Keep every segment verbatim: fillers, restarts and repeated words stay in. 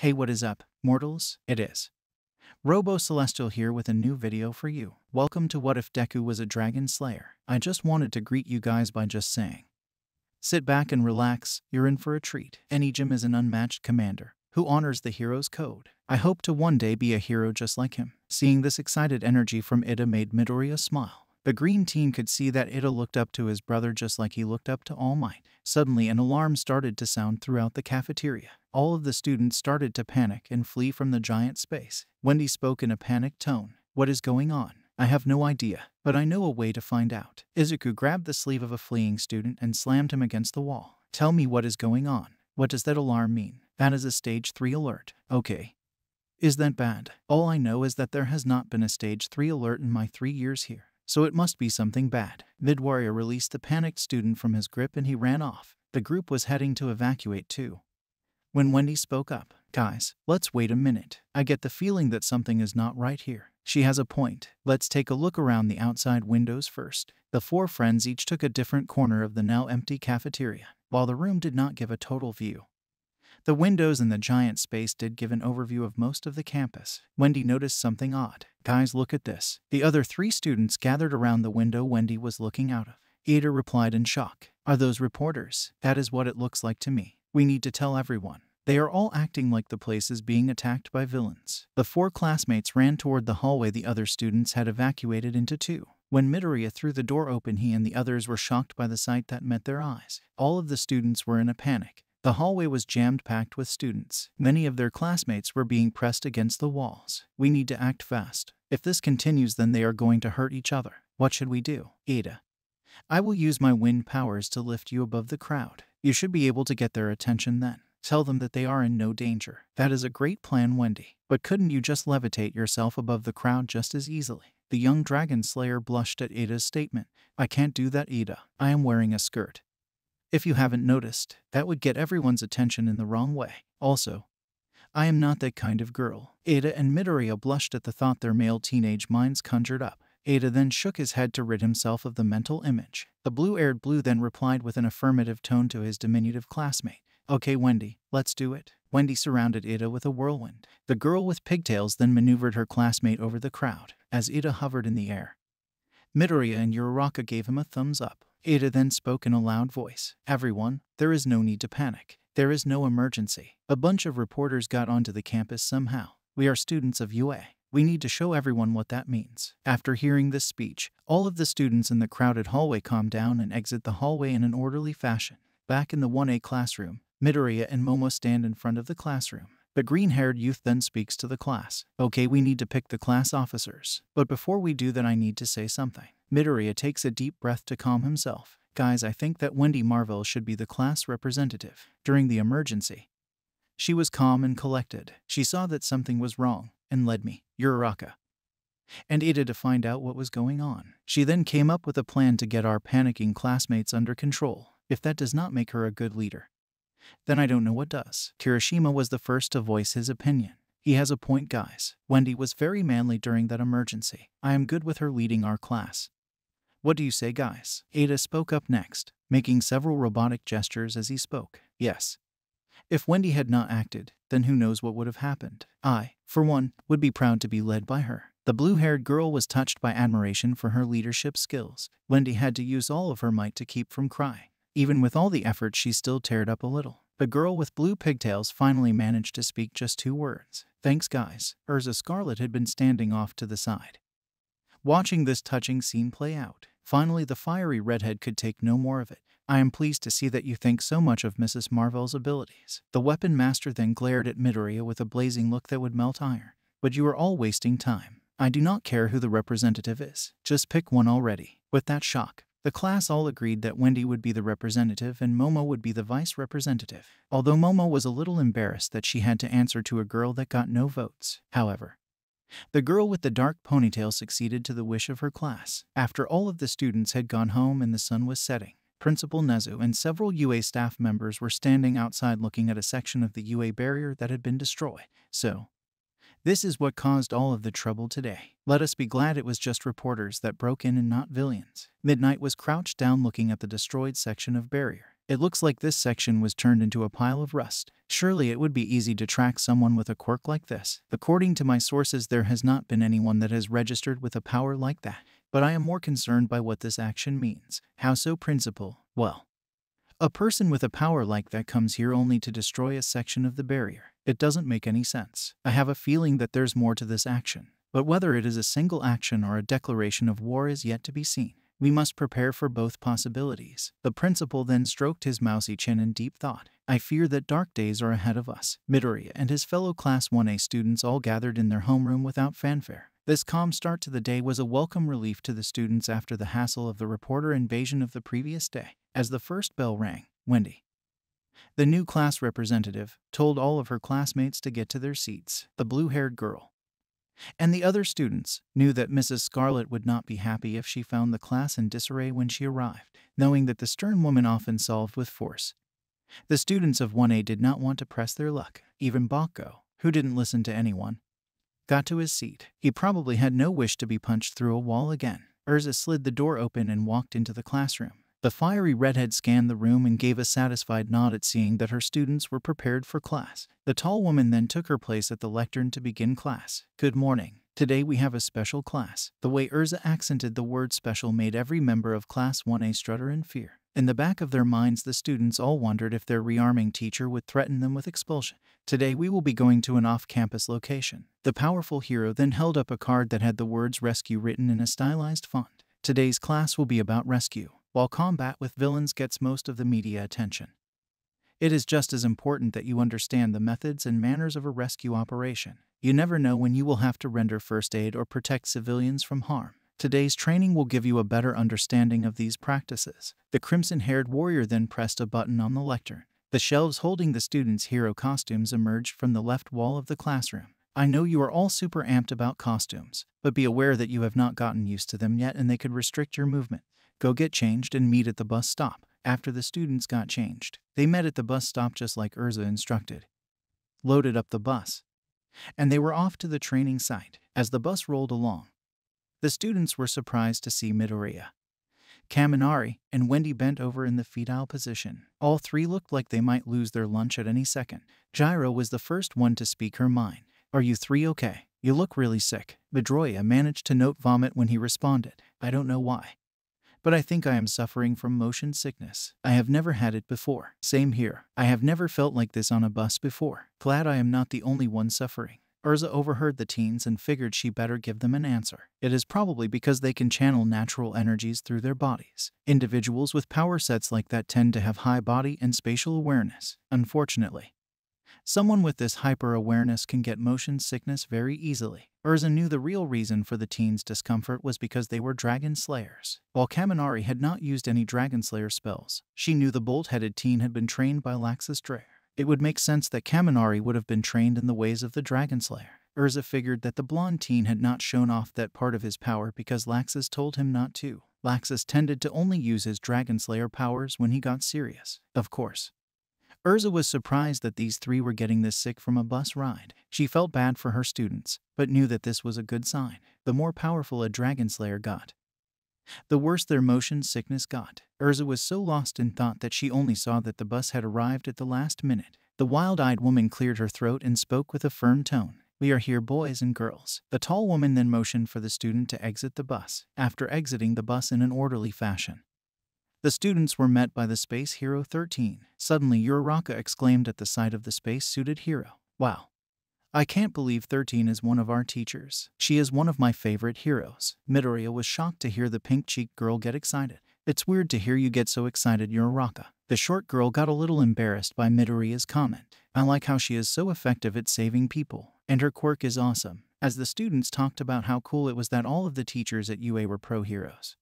Hey, what is up, mortals? It is Robo Celestial here with a new video for you. Welcome to What If Deku Was a Dragon Slayer. I just wanted to greet you guys by just saying, sit back and relax, you're in for a treat. Enigim is an unmatched commander who honors the hero's code. I hope to one day be a hero just like him. Seeing this excited energy from Iida made Midoriya smile. The green team could see that Iida looked up to his brother just like he looked up to All Might. Suddenly an alarm started to sound throughout the cafeteria. All of the students started to panic and flee from the giant space. Wendy spoke in a panicked tone. What is going on? I have no idea, but I know a way to find out. Izuku grabbed the sleeve of a fleeing student and slammed him against the wall. Tell me what is going on. What does that alarm mean? That is a stage three alert. Okay. Is that bad? All I know is that there has not been a stage three alert in my three years here, so it must be something bad. Midoriya released the panicked student from his grip and he ran off. The group was heading to evacuate too, when Wendy spoke up. Guys, let's wait a minute. I get the feeling that something is not right here. She has a point. Let's take a look around the outside windows first. The four friends each took a different corner of the now empty cafeteria. While the room did not give a total view, the windows in the giant space did give an overview of most of the campus. Wendy noticed something odd. Guys, look at this. The other three students gathered around the window Wendy was looking out of. Iida replied in shock. Are those reporters? That is what it looks like to me. We need to tell everyone. They are all acting like the place is being attacked by villains. The four classmates ran toward the hallway the other students had evacuated into too. When Midoriya threw the door open, he and the others were shocked by the sight that met their eyes. All of the students were in a panic. The hallway was jammed packed with students. Many of their classmates were being pressed against the walls. We need to act fast. If this continues, then they are going to hurt each other. What should we do? Iida, I will use my wind powers to lift you above the crowd. You should be able to get their attention then. Tell them that they are in no danger. That is a great plan, Wendy. But couldn't you just levitate yourself above the crowd just as easily? The young Dragon Slayer blushed at Ida's statement. I can't do that, Iida. I am wearing a skirt. If you haven't noticed, that would get everyone's attention in the wrong way. Also, I am not that kind of girl. Iida and Midoriya blushed at the thought their male teenage minds conjured up. Iida then shook his head to rid himself of the mental image. The blue-haired blue then replied with an affirmative tone to his diminutive classmate. Okay, Wendy, let's do it. Wendy surrounded Iida with a whirlwind. The girl with pigtails then maneuvered her classmate over the crowd. As Iida hovered in the air, Midoriya and Uraraka gave him a thumbs up. Iida then spoke in a loud voice. Everyone, there is no need to panic. There is no emergency. A bunch of reporters got onto the campus somehow. We are students of U A. We need to show everyone what that means. After hearing this speech, all of the students in the crowded hallway calm down and exit the hallway in an orderly fashion. Back in the one A classroom, Midoriya and Momo stand in front of the classroom. The green-haired youth then speaks to the class. Okay, we need to pick the class officers. But before we do that, I need to say something. Midoriya takes a deep breath to calm himself. Guys, I think that Wendy Marvell should be the class representative. During the emergency, she was calm and collected. She saw that something was wrong and led me, Uraraka, and Iida to find out what was going on. She then came up with a plan to get our panicking classmates under control. If that does not make her a good leader, then I don't know what does. Kirishima was the first to voice his opinion. He has a point, guys. Wendy was very manly during that emergency. I am good with her leading our class. What do you say, guys? Iida spoke up next, making several robotic gestures as he spoke. Yes. If Wendy had not acted, then who knows what would have happened. I, for one, would be proud to be led by her. The blue-haired girl was touched by admiration for her leadership skills. Wendy had to use all of her might to keep from crying. Even with all the effort, she still teared up a little. The girl with blue pigtails finally managed to speak just two words. Thanks, guys. Erza Scarlet had been standing off to the side, watching this touching scene play out. Finally, the fiery redhead could take no more of it. I am pleased to see that you think so much of Missus Marvell's abilities. The weapon master then glared at Midoriya with a blazing look that would melt iron. But you are all wasting time. I do not care who the representative is. Just pick one already. With that shock, the class all agreed that Wendy would be the representative and Momo would be the vice representative. Although Momo was a little embarrassed that she had to answer to a girl that got no votes. However, the girl with the dark ponytail succeeded to the wish of her class. After all of the students had gone home and the sun was setting, Principal Nezu and several U A staff members were standing outside looking at a section of the U A barrier that had been destroyed. So, this is what caused all of the trouble today. Let us be glad it was just reporters that broke in and not villains. Midnight was crouched down looking at the destroyed section of barrier. It looks like this section was turned into a pile of rust. Surely it would be easy to track someone with a quirk like this. According to my sources, there has not been anyone that has registered with a power like that. But I am more concerned by what this action means. How so, Principal? Well, a person with a power like that comes here only to destroy a section of the barrier. It doesn't make any sense. I have a feeling that there's more to this action. But whether it is a single action or a declaration of war is yet to be seen. We must prepare for both possibilities. The principal then stroked his mousy chin in deep thought. I fear that dark days are ahead of us. Midoriya and his fellow Class one A students all gathered in their homeroom without fanfare. This calm start to the day was a welcome relief to the students after the hassle of the reporter invasion of the previous day. As the first bell rang, Wendy, the new class representative, told all of her classmates to get to their seats. The blue-haired girl and the other students knew that Missus Scarlet would not be happy if she found the class in disarray when she arrived, knowing that the stern woman often solved with force. The students of one A did not want to press their luck. Even Bakugo, who didn't listen to anyone, got to his seat. He probably had no wish to be punched through a wall again. Erza slid the door open and walked into the classroom. The fiery redhead scanned the room and gave a satisfied nod at seeing that her students were prepared for class. The tall woman then took her place at the lectern to begin class. Good morning. Today we have a special class. The way Erza accented the word special made every member of Class one A stutter in fear. In the back of their minds, the students all wondered if their rearming teacher would threaten them with expulsion. Today we will be going to an off-campus location. The powerful hero then held up a card that had the words rescue written in a stylized font. Today's class will be about rescue. While combat with villains gets most of the media attention, it is just as important that you understand the methods and manners of a rescue operation. You never know when you will have to render first aid or protect civilians from harm. Today's training will give you a better understanding of these practices. The crimson-haired warrior then pressed a button on the lectern. The shelves holding the students' hero costumes emerged from the left wall of the classroom. I know you are all super amped about costumes, but be aware that you have not gotten used to them yet and they could restrict your movement. Go get changed and meet at the bus stop. After the students got changed, they met at the bus stop just like Erza instructed, loaded up the bus, and they were off to the training site. As the bus rolled along, the students were surprised to see Midoriya, Kaminari, and Wendy bent over in the fetal position. All three looked like they might lose their lunch at any second. Jirou was the first one to speak her mind. Are you three okay? You look really sick. Midoriya managed to note vomit when he responded. I don't know why, but I think I am suffering from motion sickness. I have never had it before. Same here. I have never felt like this on a bus before. Glad I am not the only one suffering. Erza overheard the teens and figured she better give them an answer. It is probably because they can channel natural energies through their bodies. Individuals with power sets like that tend to have high body and spatial awareness. Unfortunately, someone with this hyper-awareness can get motion sickness very easily. Erza knew the real reason for the teens' discomfort was because they were Dragon Slayers. While Kaminari had not used any Dragon Slayer spells, she knew the bolt-headed teen had been trained by Laxus Dreyer. It would make sense that Kaminari would have been trained in the ways of the Dragon Slayer. Erza figured that the blonde teen had not shown off that part of his power because Laxus told him not to. Laxus tended to only use his Dragon Slayer powers when he got serious. Of course, Erza was surprised that these three were getting this sick from a bus ride. She felt bad for her students, but knew that this was a good sign. The more powerful a Dragon Slayer got, the worse their motion sickness got. Erza was so lost in thought that she only saw that the bus had arrived at the last minute. The wild-eyed woman cleared her throat and spoke with a firm tone. We are here, boys and girls. The tall woman then motioned for the student to exit the bus. After exiting the bus in an orderly fashion, the students were met by the space hero Thirteen. Suddenly Uraraka exclaimed at the sight of the space-suited hero. Wow. I can't believe Thirteen is one of our teachers. She is one of my favorite heroes. Midoriya was shocked to hear the pink-cheeked girl get excited. It's weird to hear you get so excited, Uraraka. The short girl got a little embarrassed by Midoriya's comment. I like how she is so effective at saving people, and her quirk is awesome. As the students talked about how cool it was that all of the teachers at U A were pro-heroes,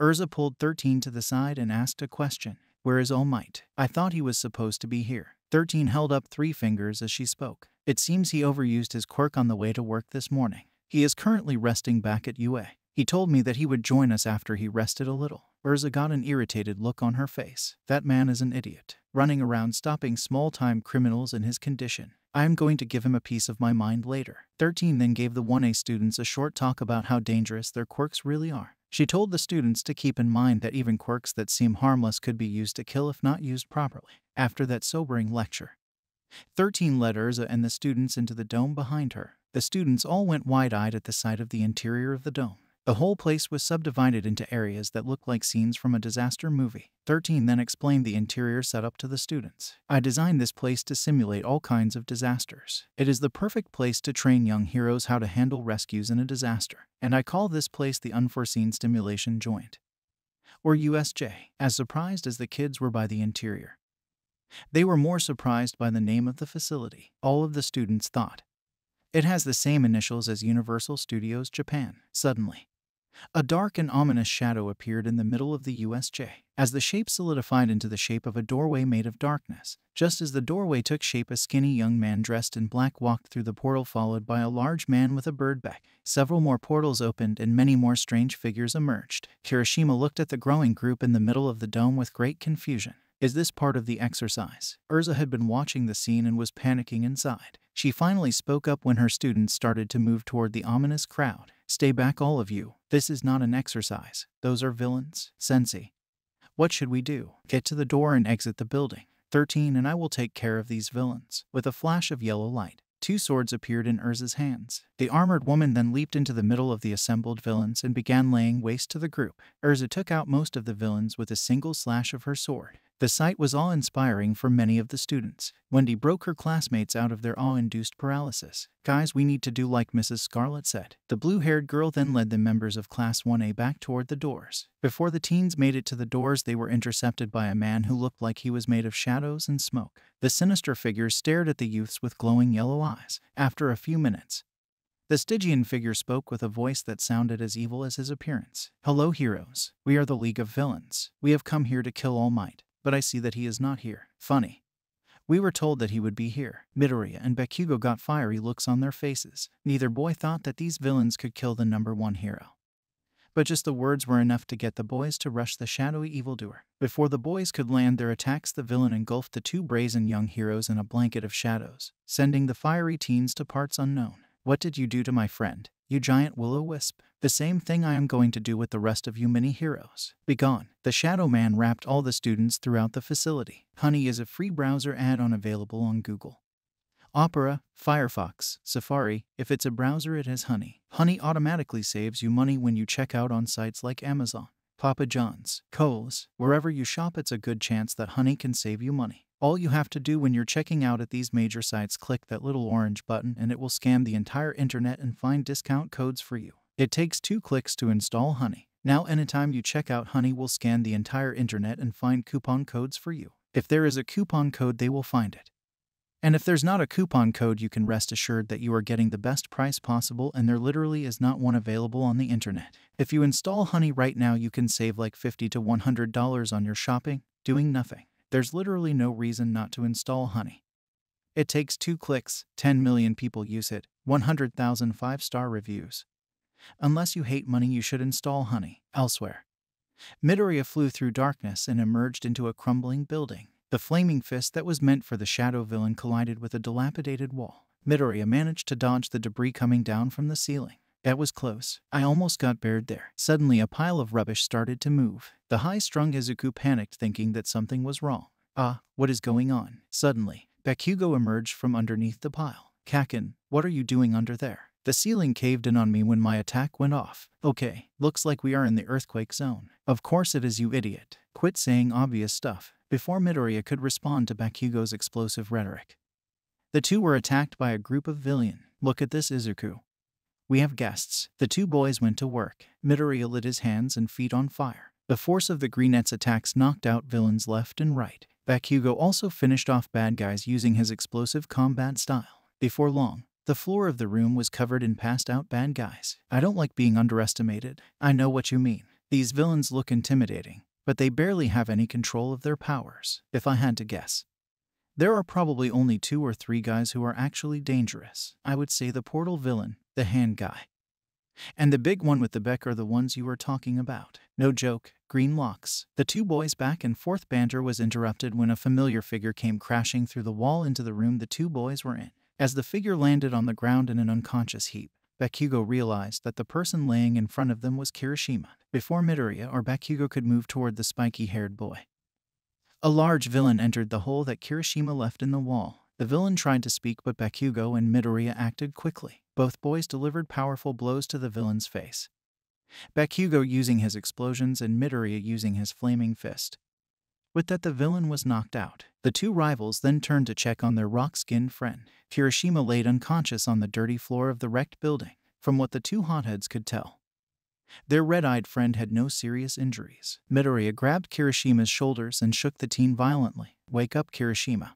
Erza pulled Thirteen to the side and asked a question. Where is All Might? I thought he was supposed to be here. Thirteen held up three fingers as she spoke. It seems he overused his quirk on the way to work this morning. He is currently resting back at U A. He told me that he would join us after he rested a little. Erza got an irritated look on her face. That man is an idiot, running around stopping small-time criminals in his condition. I am going to give him a piece of my mind later. Thirteen then gave the one A students a short talk about how dangerous their quirks really are. She told the students to keep in mind that even quirks that seem harmless could be used to kill if not used properly. After that sobering lecture, Thirteen led Erza and the students into the dome behind her. The students all went wide-eyed at the sight of the interior of the dome. The whole place was subdivided into areas that looked like scenes from a disaster movie. Thirteen then explained the interior setup to the students. I designed this place to simulate all kinds of disasters. It is the perfect place to train young heroes how to handle rescues in a disaster. And I call this place the Unforeseen Simulation Joint, or U S J. As surprised as the kids were by the interior, they were more surprised by the name of the facility. All of the students thought it has the same initials as Universal Studios Japan. Suddenly, a dark and ominous shadow appeared in the middle of the U S J. As the shape solidified into the shape of a doorway made of darkness, just as the doorway took shape, a skinny young man dressed in black walked through the portal, followed by a large man with a bird back. Several more portals opened and many more strange figures emerged. Kirishima looked at the growing group in the middle of the dome with great confusion. Is this part of the exercise? Erza had been watching the scene and was panicking inside. She finally spoke up when her students started to move toward the ominous crowd. Stay back, all of you. This is not an exercise. Those are villains. Sensei, what should we do? Get to the door and exit the building. Thirteen and I will take care of these villains. With a flash of yellow light, two swords appeared in Erza's hands. The armored woman then leaped into the middle of the assembled villains and began laying waste to the group. Erza took out most of the villains with a single slash of her sword. The sight was awe-inspiring for many of the students. Wendy broke her classmates out of their awe-induced paralysis. Guys, we need to do like Missus Scarlet said. The blue-haired girl then led the members of Class one A back toward the doors. Before the teens made it to the doors, they were intercepted by a man who looked like he was made of shadows and smoke. The sinister figure stared at the youths with glowing yellow eyes. After a few minutes, the Stygian figure spoke with a voice that sounded as evil as his appearance. Hello, heroes. We are the League of Villains. We have come here to kill All Might, but I see that he is not here. Funny. We were told that he would be here. Midoriya and Bakugo got fiery looks on their faces. Neither boy thought that these villains could kill the number one hero, but just the words were enough to get the boys to rush the shadowy evildoer. Before the boys could land their attacks, the villain engulfed the two brazen young heroes in a blanket of shadows, sending the fiery teens to parts unknown. What did you do to my friend, you giant will-o-wisp? The same thing I am going to do with the rest of you mini heroes. Begone. The Shadow Man wrapped all the students throughout the facility. Honey is a free browser add-on available on Google, Opera, Firefox, Safari. If it's a browser, it has Honey. Honey automatically saves you money when you check out on sites like Amazon, Papa John's, Kohl's. Wherever you shop, it's a good chance that Honey can save you money. All you have to do when you're checking out at these major sites, click that little orange button and it will scan the entire internet and find discount codes for you. It takes two clicks to install Honey. Now anytime you check out, Honey will scan the entire internet and find coupon codes for you. If there is a coupon code, they will find it. And if there's not a coupon code, you can rest assured that you are getting the best price possible, and there literally is not one available on the internet. If you install Honey right now, you can save like fifty to one hundred dollars on your shopping, doing nothing. There's literally no reason not to install Honey. It takes two clicks, ten million people use it, one hundred thousand five-star reviews. Unless you hate money, you should install Honey. Elsewhere, Midoriya flew through darkness and emerged into a crumbling building. The flaming fist that was meant for the shadow villain collided with a dilapidated wall. Midoriya managed to dodge the debris coming down from the ceiling. That was close. I almost got buried there. Suddenly, a pile of rubbish started to move. The high-strung Izuku panicked, thinking that something was wrong. Ah, what is going on? Suddenly, Bakugo emerged from underneath the pile. Kaken, what are you doing under there? The ceiling caved in on me when my attack went off. Okay, looks like we are in the earthquake zone. Of course it is, you idiot. Quit saying obvious stuff. Before Midoriya could respond to Bakugo's explosive rhetoric, the two were attacked by a group of villains. Look at this, Izuku. We have guests. The two boys went to work. Midoriya lit his hands and feet on fire. The force of the greenette's attacks knocked out villains left and right. Bakugo also finished off bad guys using his explosive combat style. Before long, the floor of the room was covered in passed-out bad guys. I don't like being underestimated. I know what you mean. These villains look intimidating, but they barely have any control of their powers. If I had to guess, there are probably only two or three guys who are actually dangerous. I would say the portal villain, the hand guy, and the big one with the beak are the ones you were talking about. No joke, green locks. The two boys' back and forth banter was interrupted when a familiar figure came crashing through the wall into the room the two boys were in. As the figure landed on the ground in an unconscious heap, Bakugo realized that the person laying in front of them was Kirishima, before Midoriya or Bakugo could move toward the spiky-haired boy. A large villain entered the hole that Kirishima left in the wall. The villain tried to speak, but Bakugo and Midoriya acted quickly. Both boys delivered powerful blows to the villain's face. Bakugo using his explosions and Midoriya using his flaming fist. With that, the villain was knocked out. The two rivals then turned to check on their rock-skinned friend. Kirishima laid unconscious on the dirty floor of the wrecked building, from what the two hotheads could tell. Their red-eyed friend had no serious injuries. Midoriya grabbed Kirishima's shoulders and shook the teen violently. "Wake up, Kirishima.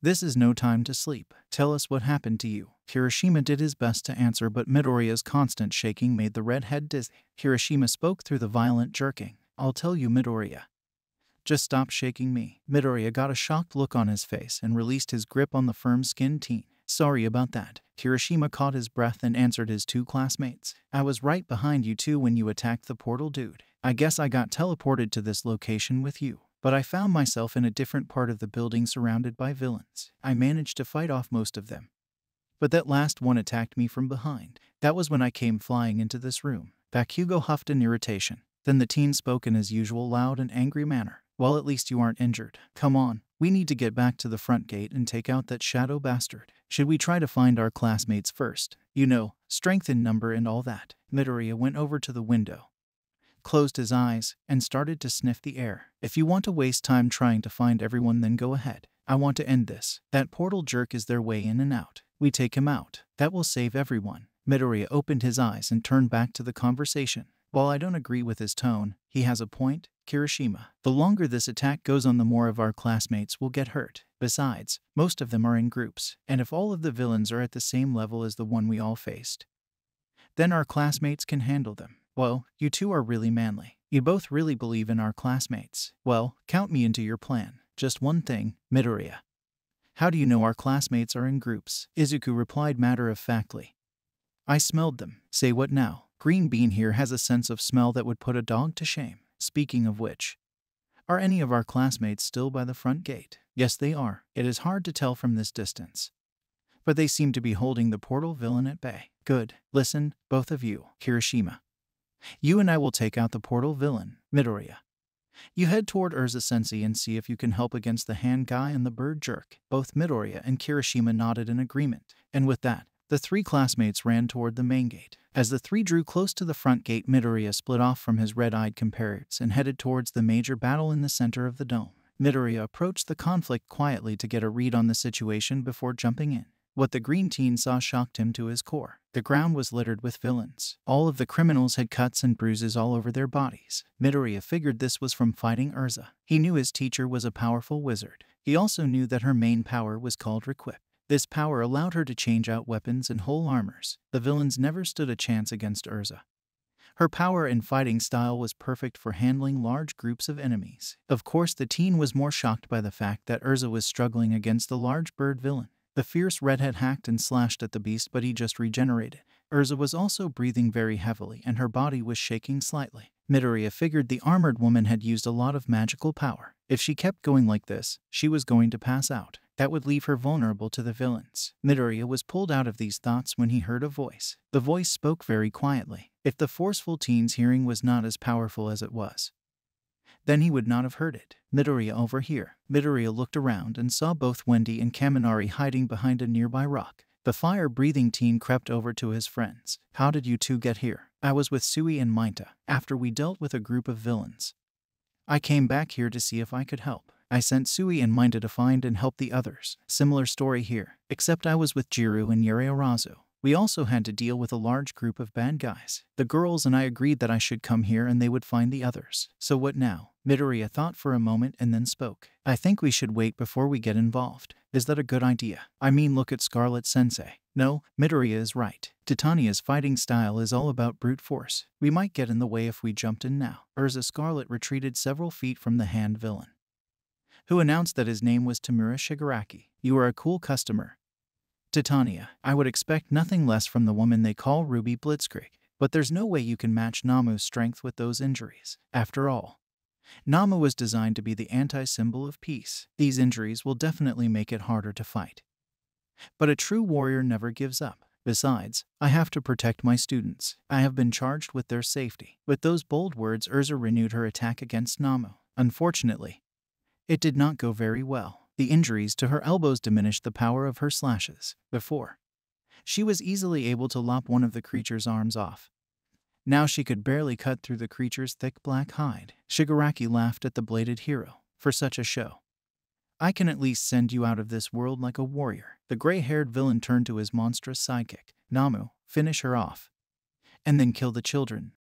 This is no time to sleep. Tell us what happened to you." Kirishima did his best to answer, but Midoriya's constant shaking made the redhead dizzy. Kirishima spoke through the violent jerking. "I'll tell you, Midoriya. Just stop shaking me." Midoriya got a shocked look on his face and released his grip on the firm-skinned teen. "Sorry about that." Kirishima caught his breath and answered his two classmates. "I was right behind you two when you attacked the portal dude. I guess I got teleported to this location with you, but I found myself in a different part of the building surrounded by villains. I managed to fight off most of them, but that last one attacked me from behind. That was when I came flying into this room." Bakugo huffed in irritation. Then the teen spoke in his usual loud and angry manner. "Well, at least you aren't injured. Come on, we need to get back to the front gate and take out that shadow bastard. Should we try to find our classmates first? You know, strength in number and all that." Midoriya went over to the window, closed his eyes, and started to sniff the air. "If you want to waste time trying to find everyone, then go ahead. I want to end this. That portal jerk is their way in and out. We take him out. That will save everyone." Midoriya opened his eyes and turned back to the conversation. "While I don't agree with his tone, he has a point, Kirishima. The longer this attack goes on, the more of our classmates will get hurt. Besides, most of them are in groups, and if all of the villains are at the same level as the one we all faced, then our classmates can handle them." "Well, you two are really manly. You both really believe in our classmates. Well, count me into your plan. Just one thing, Midoriya. How do you know our classmates are in groups?" Izuku replied matter-of-factly. "I smelled them." "Say what now? Green Bean here has a sense of smell that would put a dog to shame. Speaking of which, are any of our classmates still by the front gate?" "Yes, they are. It is hard to tell from this distance, but they seem to be holding the portal villain at bay." "Good. Listen, both of you. Kirishima, you and I will take out the portal villain. Midoriya, you head toward Erza Sensei and see if you can help against the hand guy and the bird jerk." Both Midoriya and Kirishima nodded in agreement, and with that, the three classmates ran toward the main gate. As the three drew close to the front gate, Midoriya split off from his red-eyed compatriots and headed towards the major battle in the center of the dome. Midoriya approached the conflict quietly to get a read on the situation before jumping in. What the green teen saw shocked him to his core. The ground was littered with villains. All of the criminals had cuts and bruises all over their bodies. Midoriya figured this was from fighting Erza. He knew his teacher was a powerful wizard. He also knew that her main power was called Requip. This power allowed her to change out weapons and whole armors. The villains never stood a chance against Erza. Her power and fighting style was perfect for handling large groups of enemies. Of course, the teen was more shocked by the fact that Erza was struggling against the large bird villain. The fierce redhead hacked and slashed at the beast, but he just regenerated. Erza was also breathing very heavily and her body was shaking slightly. Midoriya figured the armored woman had used a lot of magical power. If she kept going like this, she was going to pass out. That would leave her vulnerable to the villains. Midoriya was pulled out of these thoughts when he heard a voice. The voice spoke very quietly. If the forceful teen's hearing was not as powerful as it was, then he would not have heard it. "Midoriya, over here." Midoriya looked around and saw both Wendy and Kaminari hiding behind a nearby rock. The fire-breathing teen crept over to his friends. "How did you two get here?" "I was with Sui and Maita. After we dealt with a group of villains, I came back here to see if I could help. I sent Sui and Maita to find and help the others. Similar story here, except I was with Jirou and Yaoyorozu. We also had to deal with a large group of bad guys. The girls and I agreed that I should come here and they would find the others." "So what now?" Midoriya thought for a moment and then spoke. "I think we should wait before we get involved. Is that a good idea? I mean, look at Scarlet Sensei." "No, Midoriya is right. Titania's fighting style is all about brute force. We might get in the way if we jumped in now." Erza Scarlet retreated several feet from the hand villain, who announced that his name was Tomura Shigaraki. "You are a cool customer, Titania. I would expect nothing less from the woman they call Ruby Blitzkrieg. But there's no way you can match Namu's strength with those injuries. After all, Nomu was designed to be the anti-symbol of peace. These injuries will definitely make it harder to fight. But a true warrior never gives up." Besides, I have to protect my students. I have been charged with their safety." With those bold words, Erza renewed her attack against Nomu. Unfortunately, it did not go very well. The injuries to her elbows diminished the power of her slashes. Before, she was easily able to lop one of the creature's arms off. Now she could barely cut through the creature's thick black hide. Shigaraki laughed at the bladed hero. "For such a show, I can at least send you out of this world like a warrior." The gray-haired villain turned to his monstrous sidekick. "Nomu, finish her off. And then kill the children."